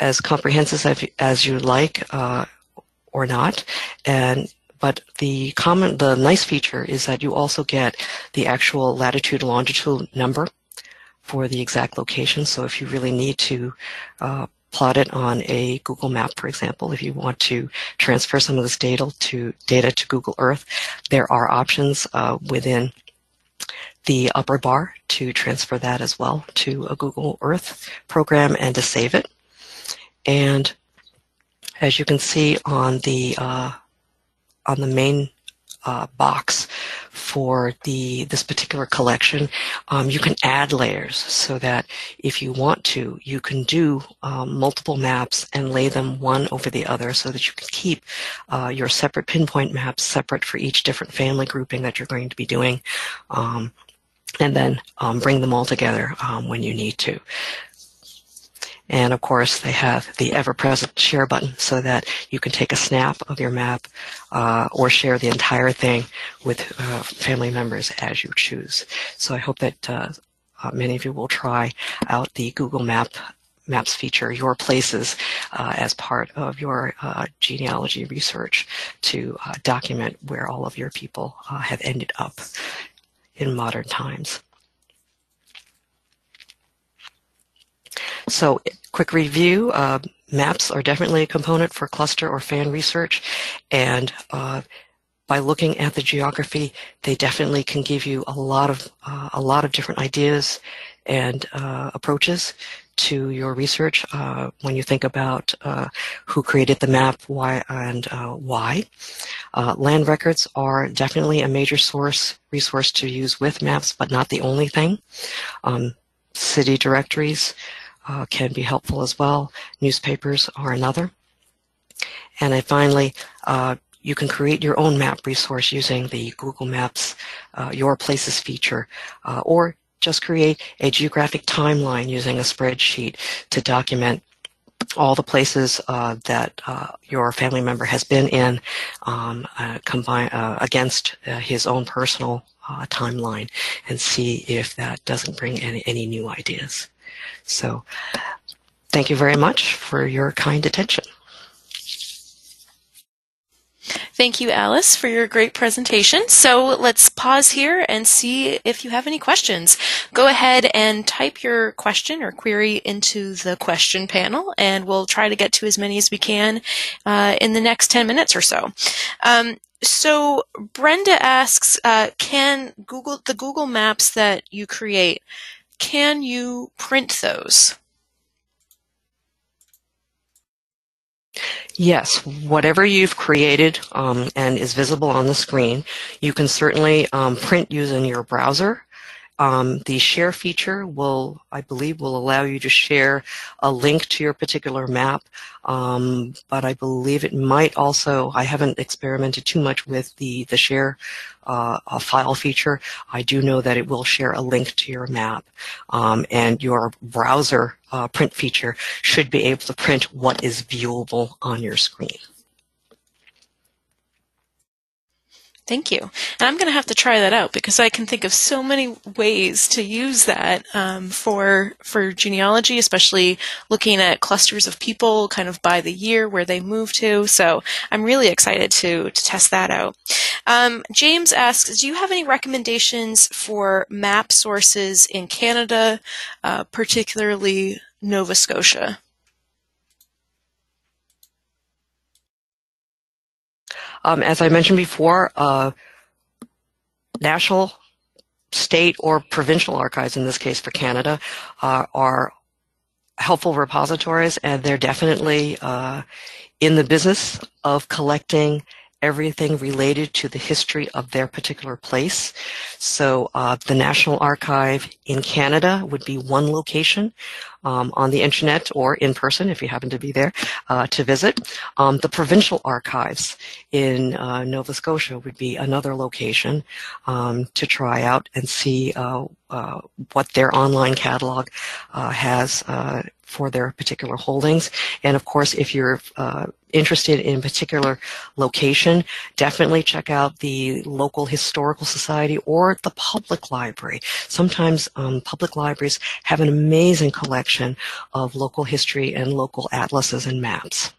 as comprehensive as, as you like uh, or not. And But the common, the nice feature is that you also get the actual latitude, longitude number for the exact location. So if you really need to uh, plot it on a Google map, for example, if you want to transfer some of this data to, data to Google Earth, there are options uh, within the upper bar to transfer that as well to a Google Earth program and to save it. And as you can see on the uh, on the main uh, box for the this particular collection, um, you can add layers so that if you want to, you can do um, multiple maps and lay them one over the other so that you can keep uh, your separate pinpoint maps separate for each different family grouping that you're going to be doing, um, and then um, bring them all together um, when you need to. And of course, they have the ever-present share button so that you can take a snap of your map uh, or share the entire thing with uh, family members as you choose. So I hope that uh, uh, many of you will try out the Google Map Maps feature, Your Places, uh, as part of your uh, genealogy research to uh, document where all of your people uh, have ended up in modern times. So, quick review, uh, maps are definitely a component for cluster or fan research, and uh, by looking at the geography, they definitely can give you a lot of, uh, a lot of different ideas and uh, approaches to your research uh, when you think about uh, who created the map, why, and uh, why. Uh, land records are definitely a major source, resource to use with maps, but not the only thing. Um, city directories Uh, can be helpful as well. Newspapers are another. And then finally, uh, you can create your own map resource using the Google Maps uh, Your Places feature, uh, or just create a geographic timeline using a spreadsheet to document all the places uh, that uh, your family member has been in um, uh, combine, uh, against uh, his own personal uh, timeline, and see if that doesn't bring any, any new ideas. So, thank you very much for your kind attention. Thank you, Alice, for your great presentation. So let's pause here and see if you have any questions. Go ahead and type your question or query into the question panel, and we'll try to get to as many as we can uh, in the next ten minutes or so. Um, so Brenda asks, uh, can Google the Google Maps that you create, can you print those? Yes, whatever you've created um, and is visible on the screen, you can certainly um, print using your browser. Um, the share feature will, I believe, will allow you to share a link to your particular map, um, but I believe it might also, I haven't experimented too much with the, the share uh, a file feature. I do know that it will share a link to your map, um, and your browser uh, print feature should be able to print what is viewable on your screen. Thank you. And I'm going to have to try that out because I can think of so many ways to use that um, for for genealogy, especially looking at clusters of people kind of by the year where they move to. So I'm really excited to, to test that out. Um, James asks, do you have any recommendations for map sources in Canada, uh, particularly Nova Scotia? Um, as I mentioned before, uh, national, state, or provincial archives, in this case for Canada, uh, are helpful repositories, and they're definitely uh, in the business of collecting everything related to the history of their particular place. So uh, the National Archive in Canada would be one location um, on the internet or in person if you happen to be there uh, to visit. Um, the Provincial Archives in uh, Nova Scotia would be another location um, to try out and see uh, uh, what their online catalog uh, has uh, for their particular holdings. And of course, if you're uh, interested in a particular location, definitely check out the local historical society or the public library. Sometimes um, public libraries have an amazing collection of local history and local atlases and maps.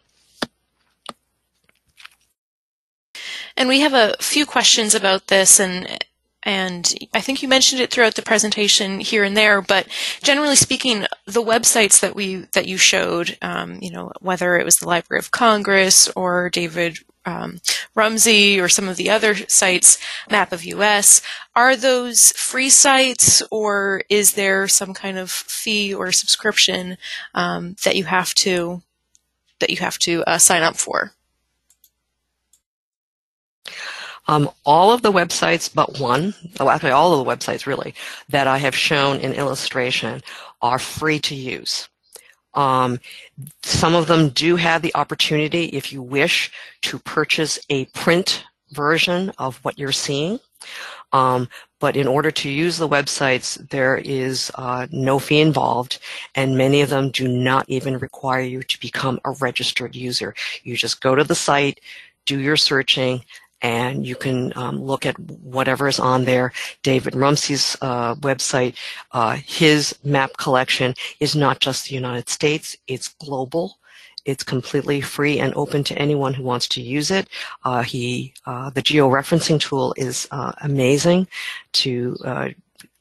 And we have a few questions about this, and And I think you mentioned it throughout the presentation here and there, but generally speaking, the websites that we that you showed, um, you know, whether it was the Library of Congress or David um, Rumsey or some of the other sites, Map of U S, are those free sites, or is there some kind of fee or subscription um, that you have to that you have to uh, sign up for? Um, all of the websites but one, well, actually all of the websites really, that I have shown in illustration are free to use. Um, some of them do have the opportunity, if you wish, to purchase a print version of what you're seeing. Um, but in order to use the websites, there is uh, no fee involved, and many of them do not even require you to become a registered user. You just go to the site, do your searching, and you can um, look at whatever is on there. David Rumsey's uh, website, uh, his map collection is not just the United States, it's global. It's completely free and open to anyone who wants to use it. Uh, he, uh, the georeferencing tool is uh, amazing to uh,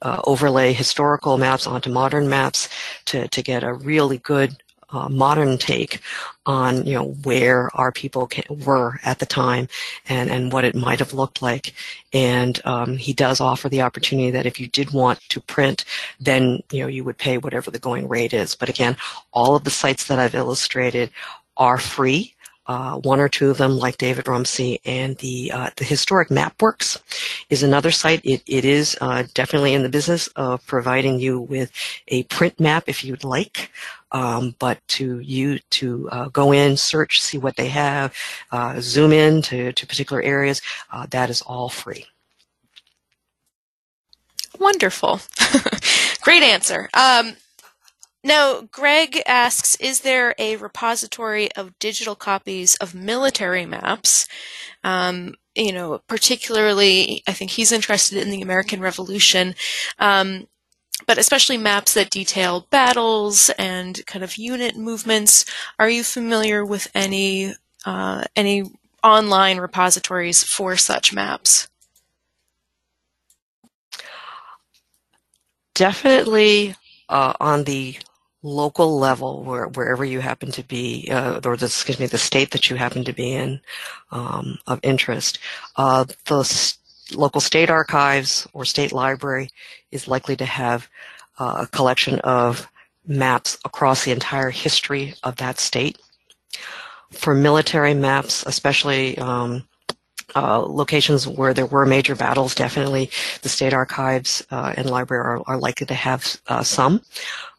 uh, overlay historical maps onto modern maps to, to get a really good Uh, modern take on, you know, where our people can, were at the time and, and what it might have looked like. And um, he does offer the opportunity that if you did want to print, then, you know, you would pay whatever the going rate is. But again, all of the sites that I've illustrated are free. Uh, one or two of them, like David Rumsey, and the uh, the Historic Mapworks is another site. It, it is uh, definitely in the business of providing you with a print map if you'd like, um, but to you to uh, go in, search, see what they have, uh, zoom in to, to particular areas, uh, that is all free. Wonderful. Great answer. Um, Now, Greg asks, is there a repository of digital copies of military maps? Um, you know, particularly, I think he's interested in the American Revolution, um, but especially maps that detail battles and kind of unit movements. Are you familiar with any, uh, any online repositories for such maps? Definitely uh, on the local level, where, wherever you happen to be, uh, or the, excuse me, the state that you happen to be in, um, of interest. Uh, the s local state archives or state library is likely to have uh, a collection of maps across the entire history of that state. For military maps, especially um, Uh, locations where there were major battles, definitely the state archives uh, and library are, are likely to have uh, some.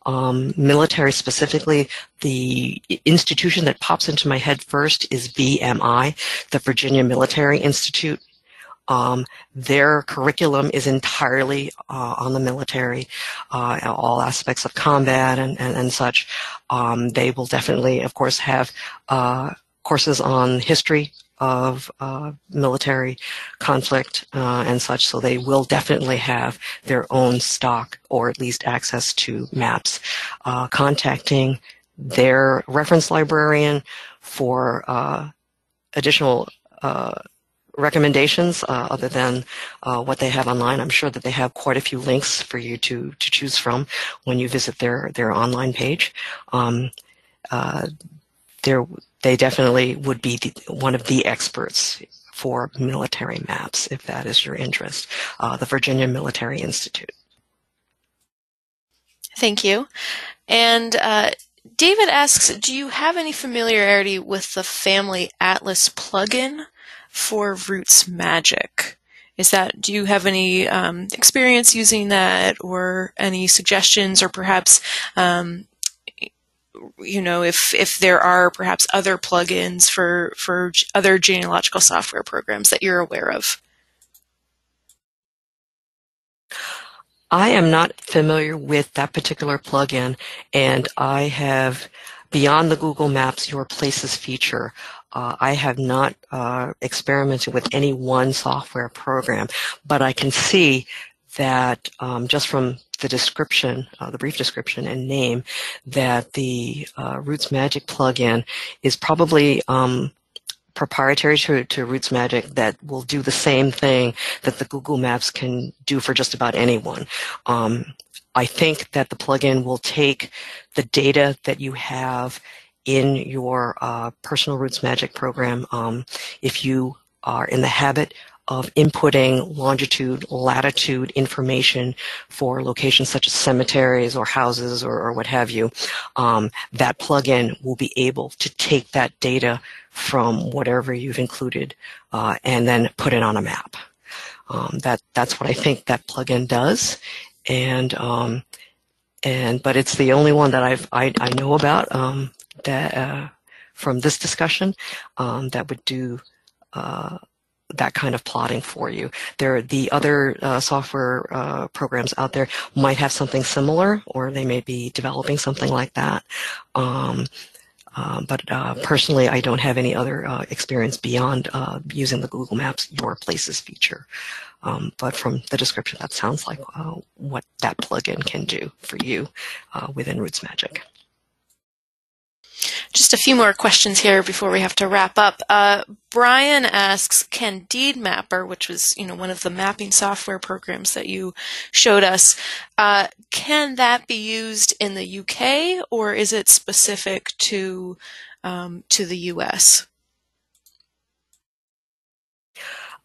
Um, military specifically, the institution that pops into my head first is V M I, the Virginia Military Institute. Um, their curriculum is entirely uh, on the military, uh, all aspects of combat and, and, and such. Um, they will definitely, of course, have uh, courses on history of uh, military conflict uh, and such, so they will definitely have their own stock or at least access to maps. Uh, contacting their reference librarian for uh, additional uh, recommendations uh, other than uh, what they have online. I'm sure that they have quite a few links for you to, to choose from when you visit their, their online page. Um, uh, there They definitely would be the, one of the experts for military maps, if that is your interest, uh, the Virginia Military Institute. Thank you. And uh, David asks, do you have any familiarity with the Family Atlas plugin for RootsMagic? Is that, do you have any um, experience using that, or any suggestions, or perhaps um, you know, if, if there are perhaps other plugins for, for other genealogical software programs that you're aware of? I am not familiar with that particular plugin, and I have, beyond the Google Maps Your Places feature, Uh, I have not uh, experimented with any one software program, but I can see that um, just from the description, uh, the brief description and name, that the uh, RootsMagic plugin is probably um, proprietary to, to RootsMagic that will do the same thing that the Google Maps can do for just about anyone. Um, I think that the plugin will take the data that you have in your uh, personal RootsMagic program. Um, if you are in the habit of inputting longitude, latitude information for locations such as cemeteries or houses or, or what have you, um, that plugin will be able to take that data from whatever you've included uh, and then put it on a map. Um, that that's what I think that plugin does, and um, and but it's the only one that I've I, I know about um, that uh, from this discussion um, that would do. Uh, that kind of plotting for you. There, the other uh, software uh, programs out there might have something similar, or they may be developing something like that. Um, uh, but uh, personally, I don't have any other uh, experience beyond uh, using the Google Maps Your Places feature. Um, but from the description, that sounds like uh, what that plugin can do for you uh, within RootsMagic. Just a few more questions here before we have to wrap up. Uh, Brian asks, can Deed Mapper, which was, you know, one of the mapping software programs that you showed us, uh, can that be used in the U K, or is it specific to um, to the U S?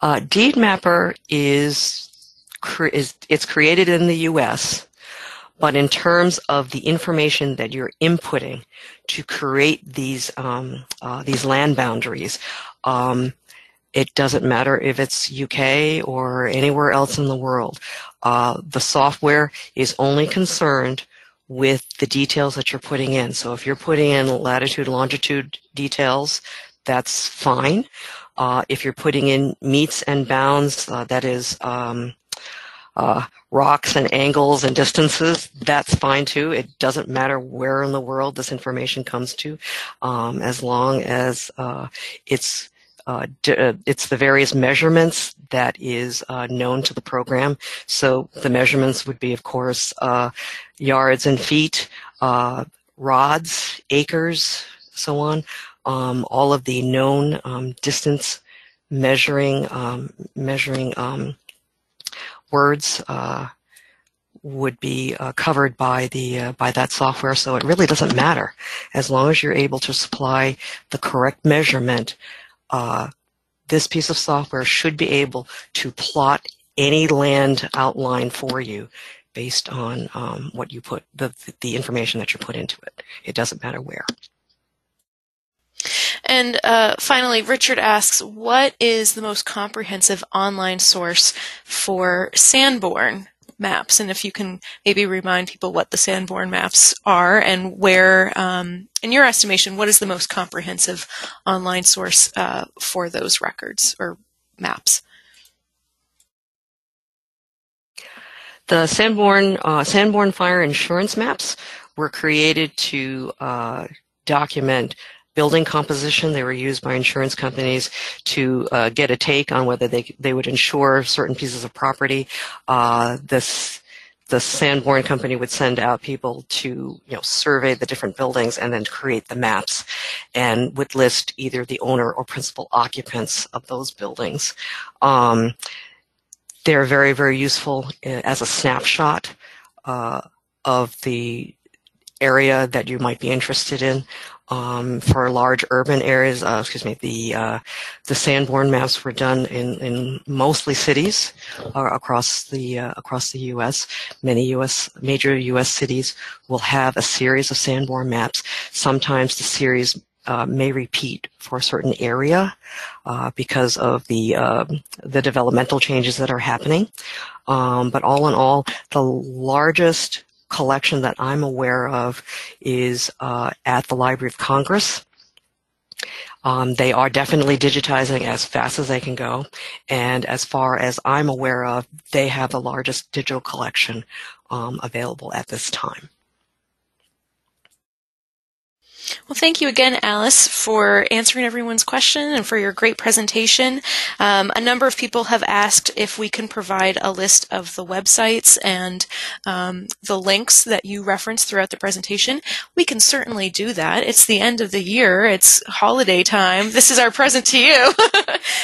Uh, Deed Mapper is cre is it's created in the U S. But in terms of the information that you're inputting to create these um, uh, these land boundaries, um, it doesn't matter if it's U K or anywhere else in the world. Uh, the software is only concerned with the details that you're putting in. So if you're putting in latitude, longitude details, that's fine. Uh, if you're putting in meets and bounds, uh, that is um, Uh, rocks and angles and distances, that's fine too. It doesn't matter where in the world this information comes to, um, as long as uh, it's uh, d uh, it's the various measurements that is uh, known to the program. So the measurements would be, of course, uh, yards and feet, uh, rods, acres, so on. Um, all of the known um, distance measuring um, measuring. Um, words uh, would be uh, covered by the uh, by that software, so it really doesn't matter as long as you're able to supply the correct measurement. Uh, this piece of software should be able to plot any land outline for you based on um, what you put the the information that you put into it. It doesn't matter where. And uh, finally, Richard asks, what is the most comprehensive online source for Sanborn maps? And if you can maybe remind people what the Sanborn maps are and where, um, in your estimation, what is the most comprehensive online source uh, for those records or maps? The Sanborn, uh, Sanborn Fire Insurance maps were created to uh, document building composition. They were used by insurance companies to uh, get a take on whether they they would insure certain pieces of property. Uh, this the Sanborn Company would send out people to you know survey the different buildings and then create the maps, and would list either the owner or principal occupants of those buildings. Um, they're very very useful as a snapshot uh, of the area that you might be interested in. Um, for large urban areas, uh, excuse me, the uh, the Sanborn maps were done in, in mostly cities uh, across the uh, across the U S Many U S major U S cities will have a series of Sanborn maps. Sometimes the series uh, may repeat for a certain area uh, because of the uh, the developmental changes that are happening. Um, but all in all, the largest collection that I'm aware of is uh, at the Library of Congress. Um, they are definitely digitizing as fast as they can go, and as far as I'm aware of, they have the largest digital collection um, available at this time. Well, thank you again, Alice, for answering everyone's question and for your great presentation. Um, a number of people have asked if we can provide a list of the websites and um, the links that you referenced throughout the presentation. We can certainly do that. It's the end of the year. It's holiday time. This is our present to you.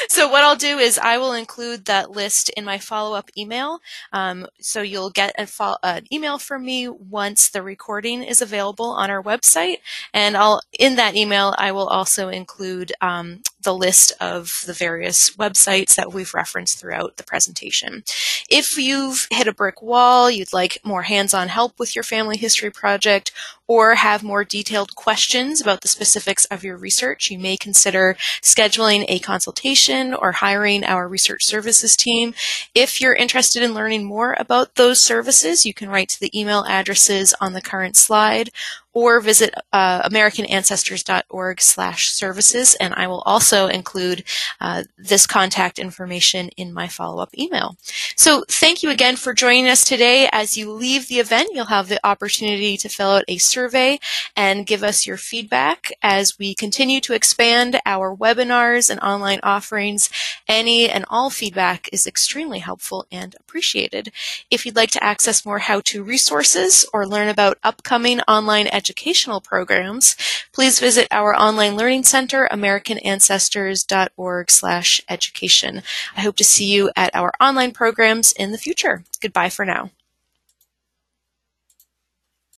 So what I'll do is I will include that list in my follow-up email. Um, so you'll get a fo- an email from me once the recording is available on our website. And I'll, in that email, I will also include um, the list of the various websites that we've referenced throughout the presentation. If you've hit a brick wall, you'd like more hands-on help with your family history project, or have more detailed questions about the specifics of your research, you may consider scheduling a consultation or hiring our research services team. If you're interested in learning more about those services, you can write to the email addresses on the current slide, or visit uh, americanancestors.org slash services, and I will also include uh, this contact information in my follow-up email. So thank you again for joining us today. As you leave the event, you'll have the opportunity to fill out a survey and give us your feedback as we continue to expand our webinars and online offerings. Any and all feedback is extremely helpful and appreciated. If you'd like to access more how-to resources or learn about upcoming online education, educational programs, please visit our online learning center, americanancestors.org slash education. I hope to see you at our online programs in the future. Goodbye for now.